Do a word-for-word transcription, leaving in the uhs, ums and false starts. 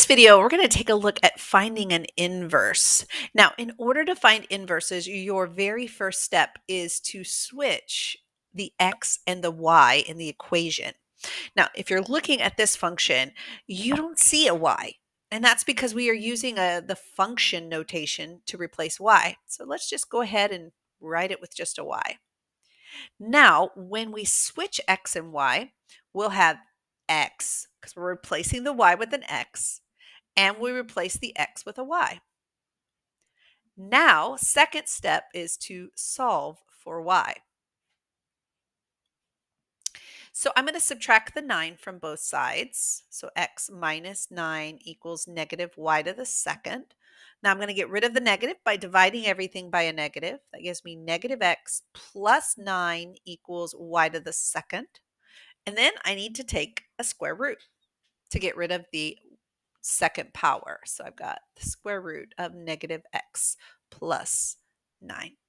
this video, we're going to take a look at finding an inverse. Now, in order to find inverses, your very first step is to switch the x and the y in the equation. Now, if you're looking at this function, you don't see a y, and that's because we are using a, the function notation to replace y. So let's just go ahead and write it with just a y. Now, when we switch x and y, we'll have x, because we're replacing the y with an x, and we replace the x with a y. Now, second step is to solve for y. So I'm going to subtract the nine from both sides. So x minus nine equals negative y to the second. Now I'm going to get rid of the negative by dividing everything by a negative. That gives me negative x plus nine equals y to the second. And then I need to take a square root to get rid of the second power. So I've got the square root of negative x plus nine.